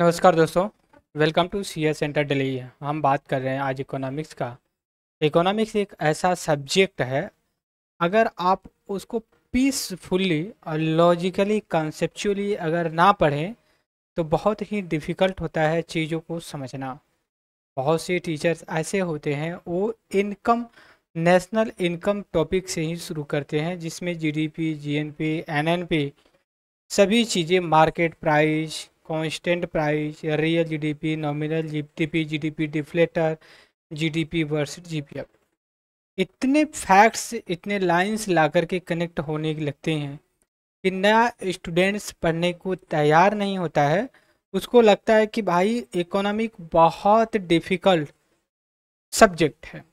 नमस्कार दोस्तों, welcome to CS centre Delhi. हम बात कर रहे हैं आज इकोनॉमिक्स का। इकोनॉमिक्स एक ऐसा सब्जेक्ट है, अगर आप उसको पीसफुली और लॉजिकली कॉन्सेप्चुअली अगर ना पढ़ें तो बहुत ही डिफ़िकल्ट होता है चीज़ों को समझना। बहुत से टीचर्स ऐसे होते हैं वो इनकम नेशनल इनकम टॉपिक से ही शुरू करते हैं, जिसमें GDP, GNP, NNP सभी चीज़ें, market price, constant price, real GDP, nominal GDP, GDP deflator, GDP versus GPF, इतने फैक्ट्स, इतने लाइंस ला करके कनेक्ट होने लगते हैं कि नया स्टूडेंट्स पढ़ने को तैयार नहीं होता है। उसको लगता है कि भाई इकोनॉमिक बहुत डिफ़िकल्ट सब्जेक्ट है।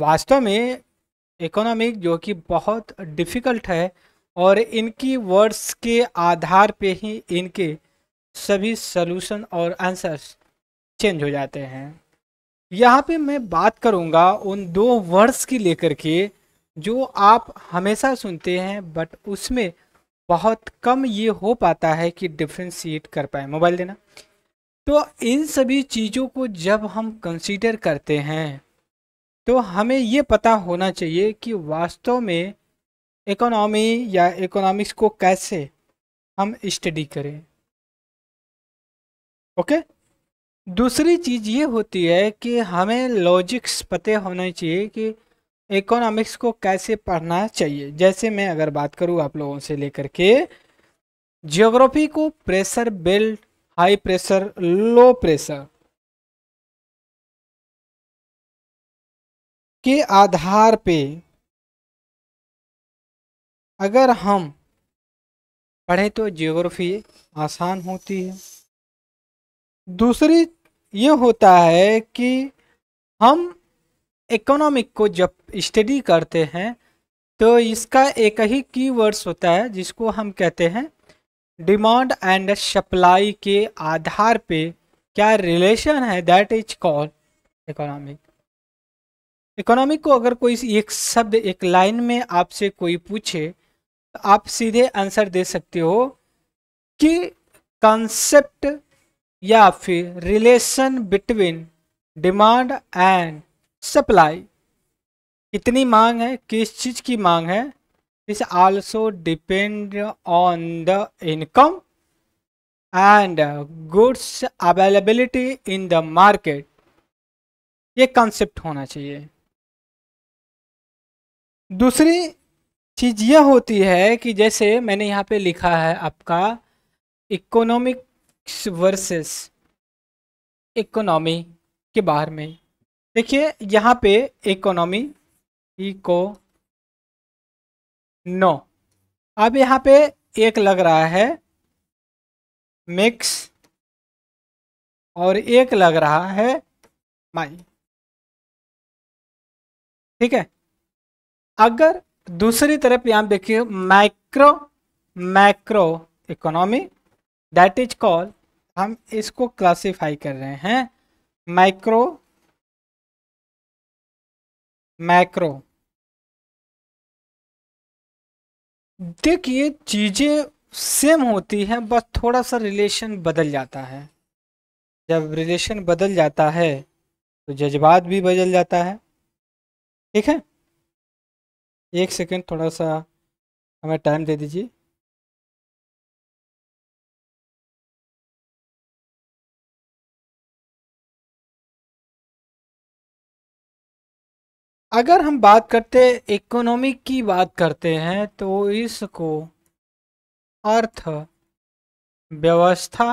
वास्तव में इकोनॉमिक जो कि बहुत डिफ़िकल्ट है और इनकी वर्ड्स के आधार पे ही इनके सभी सलूशन और आंसर्स चेंज हो जाते हैं। यहाँ पे मैं बात करूँगा उन दो वर्ड्स की लेकर के जो आप हमेशा सुनते हैं, बट उसमें बहुत कम ये हो पाता है कि डिफ्रेंशिएट कर पाए। मोबाइल देना। तो इन सभी चीज़ों को जब हम कंसीडर करते हैं तो हमें ये पता होना चाहिए कि वास्तव में इकोनॉमी या इकोनॉमिक्स को कैसे हम स्टडी करें। ओके, दूसरी चीज़ ये होती है कि हमें लॉजिक्स पते होने चाहिए कि इकोनॉमिक्स को कैसे पढ़ना चाहिए। जैसे मैं अगर बात करूँ आप लोगों से लेकर के ज्योग्राफी को pressure belt, high pressure, low pressure के आधार पे अगर हम पढ़ें तो ज्योग्राफी आसान होती है। दूसरी ये होता है कि हम इकोनॉमिक को जब स्टडी करते हैं तो इसका एक ही कीवर्ड्स होता है जिसको हम कहते हैं डिमांड एंड सप्लाई के आधार पे क्या रिलेशन है, that is called economic. Economic को अगर कोई एक शब्द, एक लाइन में आपसे कोई पूछे तो आप सीधे आंसर दे सकते हो कि कॉन्सेप्ट या फिर relation between demand and supply. कितनी मांग है, किस चीज़ की मांग है, this also depend on the income and goods availability in the market. ये कॉन्सेप्ट होना चाहिए। दूसरी चीज़ यह होती है कि जैसे मैंने यहाँ पे लिखा है आपका इकोनॉमिक्स वर्सेस इकोनॉमी के बारे में। देखिए यहाँ पे इकोनॉमी, इकोनो, अब यहाँ पे एक लग रहा है मिक्स और एक लग रहा है माई, ठीक है। अगर दूसरी तरफ यहाँ देखिए macro economy, that is called, हम इसको क्लासिफाई कर रहे हैं मैक्रो। देखिए चीज़ें सेम होती हैं, बस थोड़ा सा रिलेशन बदल जाता है। जब रिलेशन बदल जाता है तो जज्बात भी बदल जाता है, ठीक है। एक सेकेंड, थोड़ा सा हमें टाइम दे दीजिए। अगर हम बात करते इकोनॉमिक की बात करते हैं तो इसको अर्थव्यवस्था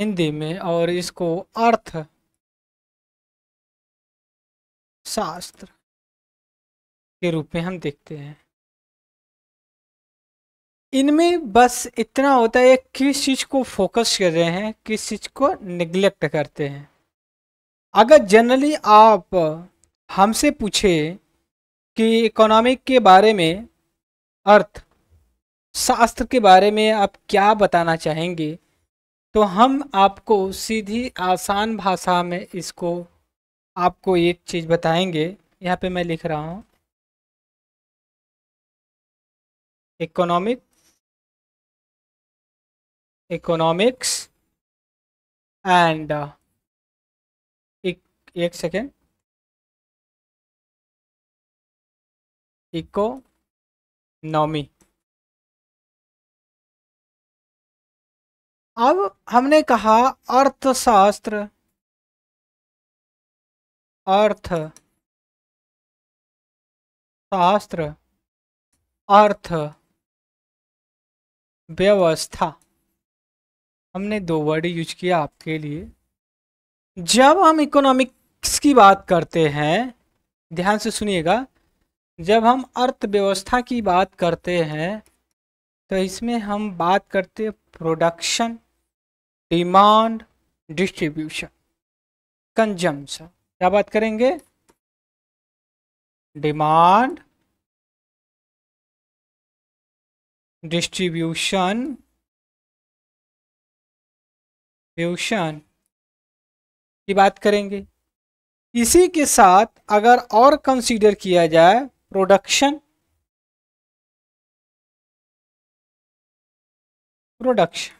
हिंदी में और इसको अर्थशास्त्र के रूप में हम देखते हैं। इनमें बस इतना होता है किस चीज को फोकस कर रहे हैं, किस चीज को निग्लेक्ट करते हैं। अगर जनरली आप हमसे पूछे कि इकोनॉमिक के बारे में, अर्थशास्त्र के बारे में आप क्या बताना चाहेंगे, तो हम आपको सीधी आसान भाषा में इसको आपको एक चीज़ बताएंगे। यहाँ पे मैं लिख रहा हूँ इकोनॉमिक economics and एक सेकेंड, इकोनॉमी। अब हमने कहा अर्थशास्त्र, अर्थशास्त्र, अर्थ व्यवस्था, हमने दो वर्ड यूज किया आपके लिए। जब हम इकोनॉमिक्स की बात करते हैं, ध्यान से सुनिएगा, जब हम अर्थव्यवस्था की बात करते हैं तो इसमें हम बात करते हैं प्रोडक्शन, डिमांड, डिस्ट्रीब्यूशन, कंजम्पशन। क्या बात करेंगे? डिमांड, डिस्ट्रीब्यूशन, फ्यूशन की बात करेंगे। इसी के साथ अगर और कंसीडर किया जाए प्रोडक्शन, प्रोडक्शन,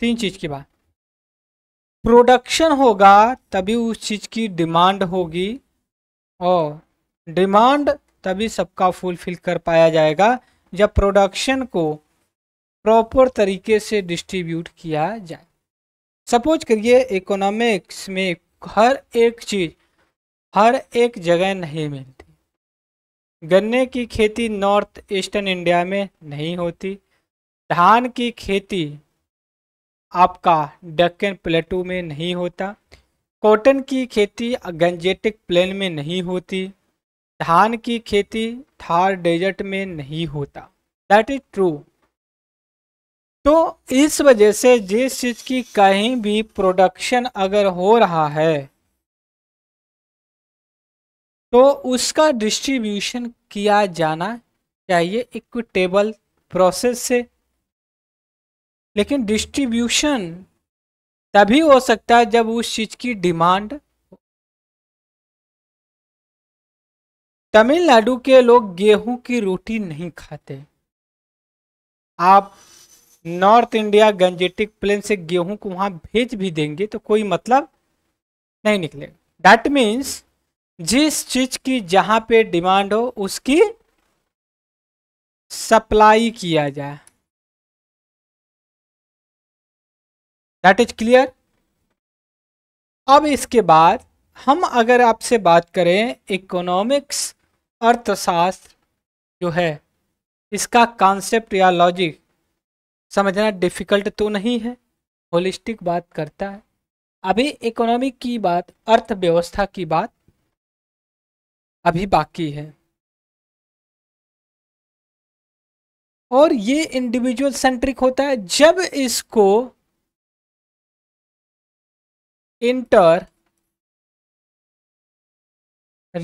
तीन चीज की बात, प्रोडक्शन होगा तभी उस चीज़ की डिमांड होगी और डिमांड तभी सबका फुलफिल कर पाया जाएगा जब प्रोडक्शन को प्रॉपर तरीके से डिस्ट्रीब्यूट किया जाए। सपोज करिए इकोनॉमिक्स में हर एक चीज़ हर एक जगह नहीं मिलती। गन्ने की खेती नॉर्थ ईस्टर्न इंडिया में नहीं होती, धान की खेती आपका डेक्कन प्लेटू में नहीं होता, कॉटन की खेती गंजेटिक प्लेन में नहीं होती, धान की खेती थार डेजर्ट में नहीं होता। That is true. तो इस वजह से जिस चीज़ की कहीं भी प्रोडक्शन अगर हो रहा है तो उसका डिस्ट्रीब्यूशन किया जाना चाहिए इक्विटेबल प्रोसेस से। लेकिन डिस्ट्रीब्यूशन तभी हो सकता है जब उस चीज की डिमांड हो। तमिलनाडु के लोग गेहूं की रोटी नहीं खाते। आप नॉर्थ इंडिया गंजेटिक प्लेन से गेहूं को वहां भेज भी देंगे तो कोई मतलब नहीं निकलेगा। दैट मीन्स जिस चीज की जहां पे डिमांड हो उसकी सप्लाई किया जाए। That is clear. अब इसके बाद हम अगर आपसे बात करें इकोनॉमिक्स, अर्थशास्त्र जो है इसका कॉन्सेप्ट या लॉजिक समझना डिफिकल्ट तो नहीं है, होलिस्टिक बात करता है। अभी इकोनॉमिक की बात, अर्थव्यवस्था की बात अभी बाकी है और ये इंडिविजुअल सेंट्रिक होता है। जब इसको इंटर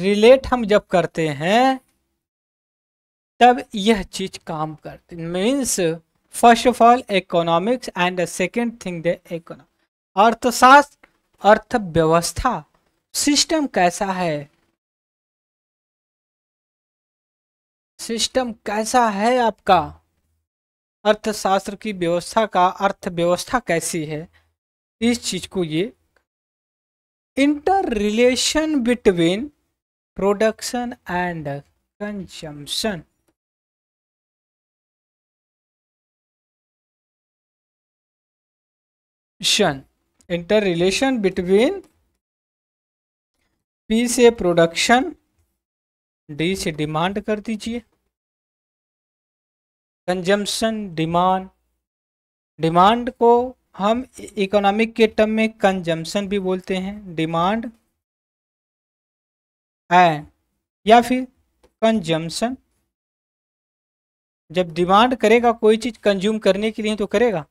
रिलेट हम जब करते हैं तब यह चीज काम करती। Means first of all economics and the second thing the economic, अर्थशास्त्र, अर्थव्यवस्था सिस्टम कैसा है, सिस्टम कैसा है आपका, अर्थशास्त्र की व्यवस्था का, अर्थव्यवस्था कैसी है, इस चीज को ये inter relation between production and consumption. Inter relation between P से प्रोडक्शन, डी से डिमांड कर दीजिए, कंजम्पशन, डिमांड। डिमांड को हम इकोनॉमिक के टर्म में कंजम्पशन भी बोलते हैं, डिमांड एंड या फिर कंजम्पशन। जब डिमांड करेगा कोई चीज कंज्यूम करने के लिए तो करेगा,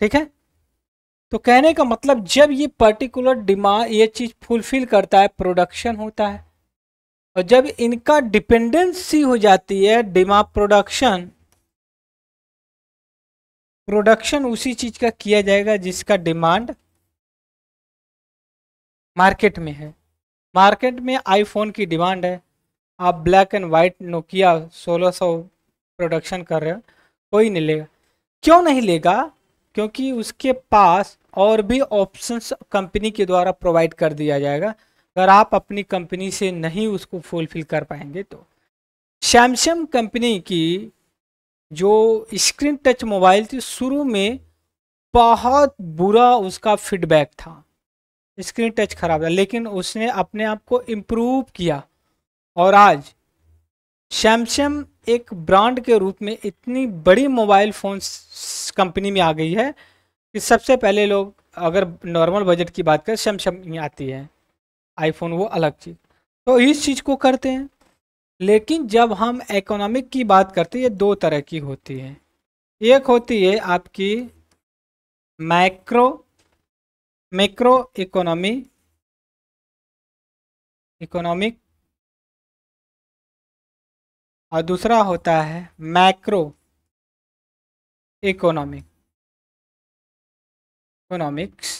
ठीक है। तो कहने का मतलब जब ये पर्टिकुलर डिमांड ये चीज फुलफिल करता है प्रोडक्शन होता है, और जब इनका डिपेंडेंसी हो जाती है डिमांड प्रोडक्शन, प्रोडक्शन उसी चीज का किया जाएगा जिसका डिमांड मार्केट में है। मार्केट में आईफोन की डिमांड है, आप black and white Nokia 1600 production कर रहे हो, कोई नहीं लेगा। क्यों नहीं लेगा? क्योंकि उसके पास और भी ऑप्शंस कंपनी के द्वारा प्रोवाइड कर दिया जाएगा अगर आप अपनी कंपनी से नहीं उसको फुलफिल कर पाएंगे तो। सैमसंग कंपनी की जो स्क्रीन टच मोबाइल थी शुरू में बहुत बुरा उसका फीडबैक था, स्क्रीन टच खराब था, लेकिन उसने अपने आप को इम्प्रूव किया और आज सैमसंग एक ब्रांड के रूप में इतनी बड़ी मोबाइल फ़ोन कंपनी में आ गई है कि सबसे पहले लोग अगर नॉर्मल बजट की बात करें सैमसंग में आती है, आईफोन वो अलग चीज़, तो इस चीज़ को करते हैं। लेकिन जब हम इकोनॉमिक की बात करते हैं ये दो तरह की होती है, एक होती है आपकी मैक्रो इकोनॉमी इकोनॉमिक और दूसरा होता है macro economic economics.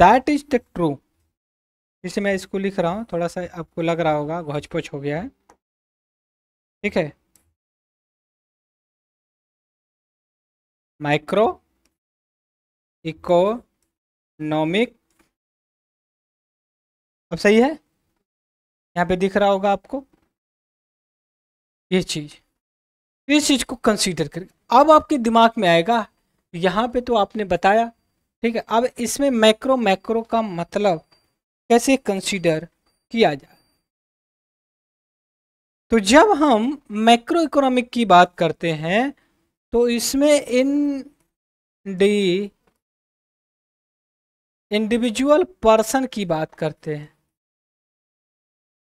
That is the true, जैसे मैं इसको लिख रहा हूँ थोड़ा सा आपको लग रहा होगा घोचपोच हो गया है, ठीक है, माइक्रो इकोनॉमिक, अब सही है, यहाँ पे दिख रहा होगा आपको ये चीज़। इस चीज़ को कंसीडर करें, अब आपके दिमाग में आएगा यहाँ पे तो आपने बताया, ठीक है, अब इसमें मैक्रो मैक्रो का मतलब कैसे कंसीडर किया जाए। तो जब हम मैक्रो इकोनॉमिक की बात करते हैं तो इसमें इंडिविजुअल पर्सन की बात करते हैं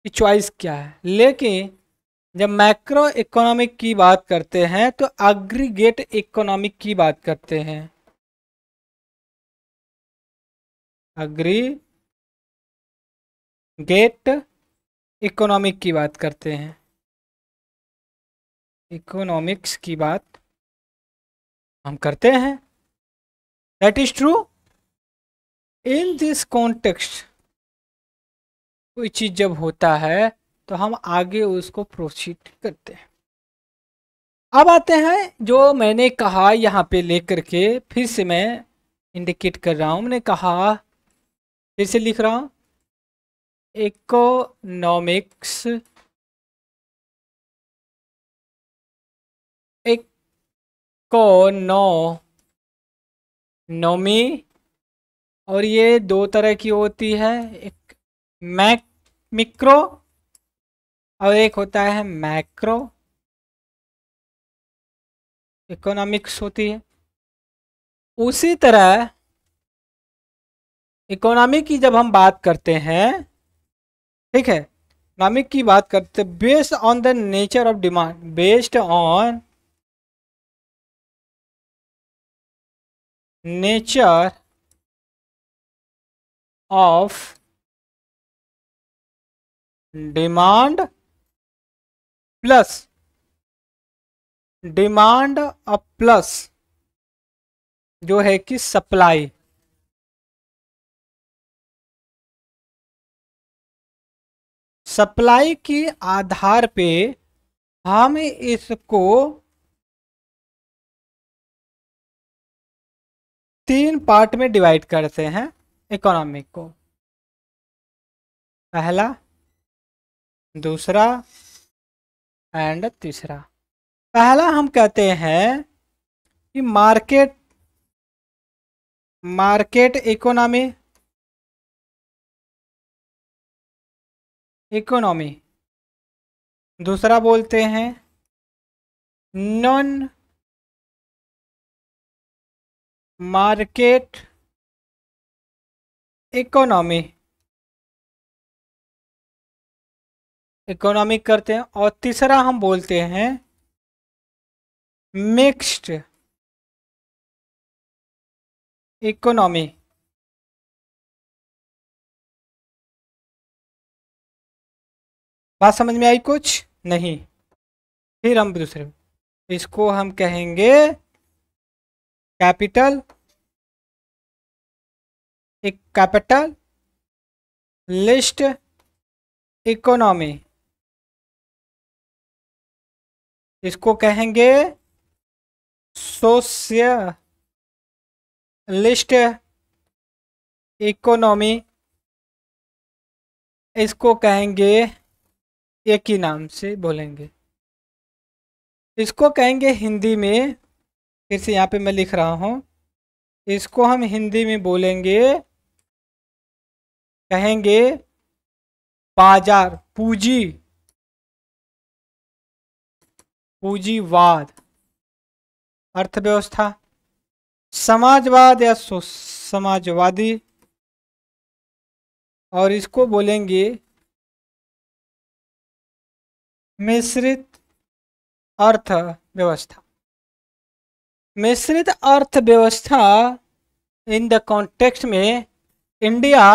कि चॉइस क्या है, लेकिन जब मैक्रो इकोनॉमिक की बात करते हैं तो एग्रीगेट इकोनॉमिक की बात करते हैं, एग्रीगेट इकोनॉमिक की बात करते हैं, इकोनॉमिक्स की बात हम करते हैं। That is true. In this context कोई चीज जब होता है तो हम आगे उसको प्रोसीड करते हैं। अब आते हैं जो मैंने कहा यहाँ पे लेकर के फिर से मैं इंडिकेट कर रहा हूँ, मैंने कहा फिर से लिख रहा हूँ इकोनॉमिक्स इकोनॉमी और ये दो तरह की होती है, एक मिक्रो और एक होता है मैक्रो इकोनॉमिक्स होती है। उसी तरह इकोनॉमी की जब हम बात करते हैं, ठीक है, इकोनॉमिक की बात करते हैं based on the nature of demand, based on nature of demand plus demand of plus जो है कि सप्लाई, सप्लाई के आधार पे हम इसको तीन पार्ट में डिवाइड करते हैं इकोनॉमिक को, पहला दूसरा एंड तीसरा। पहला हम कहते हैं कि मार्केट इकोनॉमी, इकोनॉमी, दूसरा बोलते हैं नॉन मार्केट इकोनॉमी, इकोनॉमिक करते हैं, और तीसरा हम बोलते हैं मिक्स्ड इकोनॉमी, बात समझ में आई कुछ नहीं? फिर हम दूसरे इसको हम कहेंगे कैपिटल, एक कैपिटल लिस्ट इकोनॉमी, इसको कहेंगे सोशलिस्ट इकोनॉमी इसको कहेंगे एक ही नाम से बोलेंगे, इसको कहेंगे हिंदी में, फिर से यहाँ पे मैं लिख रहा हूँ, इसको हम हिंदी में बोलेंगे, कहेंगे बाजार पूंजी, पूंजीवाद, अर्थव्यवस्था, समाजवाद या समाजवादी, और इसको बोलेंगे मिश्रित अर्थव्यवस्था। मिश्रित अर्थव्यवस्था इन द कॉन्टेक्स्ट में इंडिया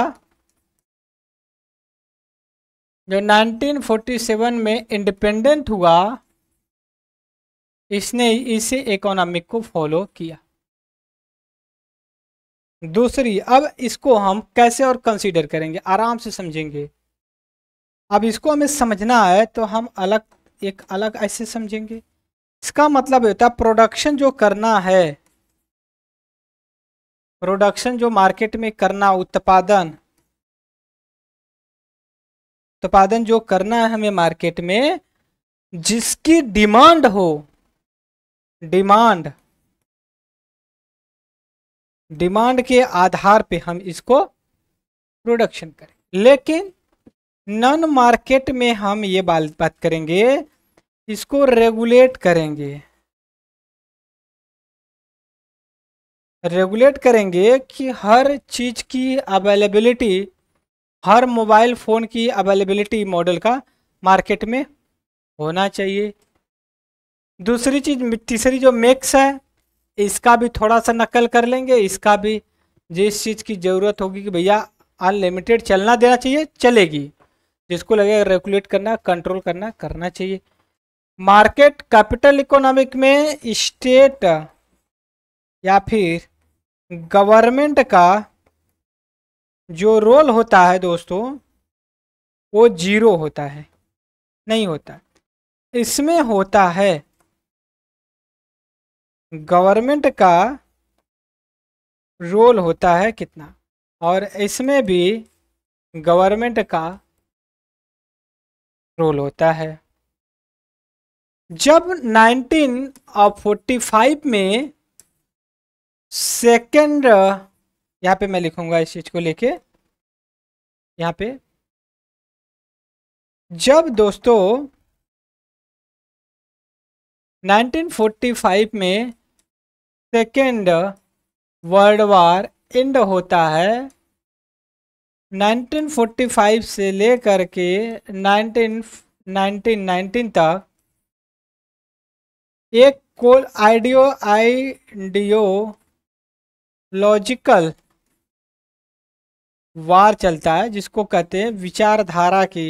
जो 1947 में इंडिपेंडेंट हुआ, इसने इसी इकोनॉमिक को फॉलो किया। दूसरी, अब इसको हम कैसे और कंसीडर करेंगे, आराम से समझेंगे। अब इसको हमें समझना है तो हम अलग एक अलग ऐसे समझेंगे। इसका मतलब होता है प्रोडक्शन जो करना है, प्रोडक्शन जो मार्केट में करना, उत्पादन, उत्पादन जो करना है हमें मार्केट में, जिसकी डिमांड हो, डिमांड, डिमांड के आधार पे हम इसको प्रोडक्शन करें। लेकिन नॉन मार्केट में हम ये बात करेंगे, इसको रेगुलेट करेंगे, रेगुलेट करेंगे कि हर चीज की अवेलेबिलिटी, हर मोबाइल फ़ोन की अवेलेबिलिटी मॉडल का मार्केट में होना चाहिए। दूसरी चीज़, तीसरी जो मिक्स है, इसका भी थोड़ा सा नकल कर लेंगे, इसका भी जिस चीज़ की ज़रूरत होगी कि भैया अनलिमिटेड चलना देना चाहिए, चलेगी, जिसको लगेगा रेगुलेट करना, कंट्रोल करना, करना चाहिए। मार्केट कैपिटल इकोनॉमिक में स्टेट या फिर गवर्नमेंट का जो रोल होता है दोस्तों, वो जीरो होता है, नहीं होता, इसमें होता है। गवर्नमेंट का रोल होता है कितना, और इसमें भी गवर्नमेंट का रोल होता है। जब 1945 में सेकेंड, यहाँ पे मैं लिखूंगा इस चीज को लेके, यहाँ पे जब दोस्तों 1945 में सेकेंड वर्ल्ड वार एंड होता है, 1945 से लेकर के 1919 तक एक कोल आइडियोलॉजिकल वार चलता है, जिसको कहते हैं विचारधारा की,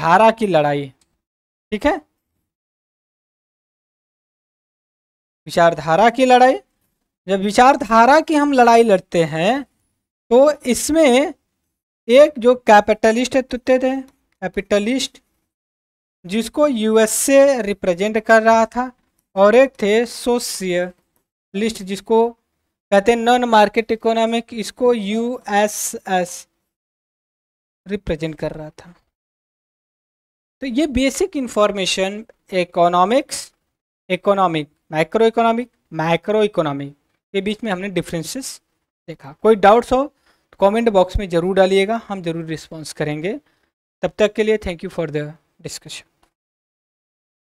धारा की लड़ाई, ठीक है, विचारधारा की लड़ाई। जब विचारधारा की हम लड़ाई लड़ते हैं तो इसमें एक जो कैपिटलिस्ट होते थे, कैपिटलिस्ट जिसको यूएसए रिप्रेजेंट कर रहा था, और एक थे सोशलिस्ट जिसको कहते हैं नॉन मार्केट इकोनॉमिक, इसको यूएसएस रिप्रेजेंट कर रहा था। तो ये basic information economics, economic, micro economic, micro economic के बीच में हमने डिफरेंसेस देखा। कोई डाउट्स हो तो कमेंट बॉक्स में ज़रूर डालिएगा, हम ज़रूर रिस्पॉन्स करेंगे। तब तक के लिए thank you for the discussion.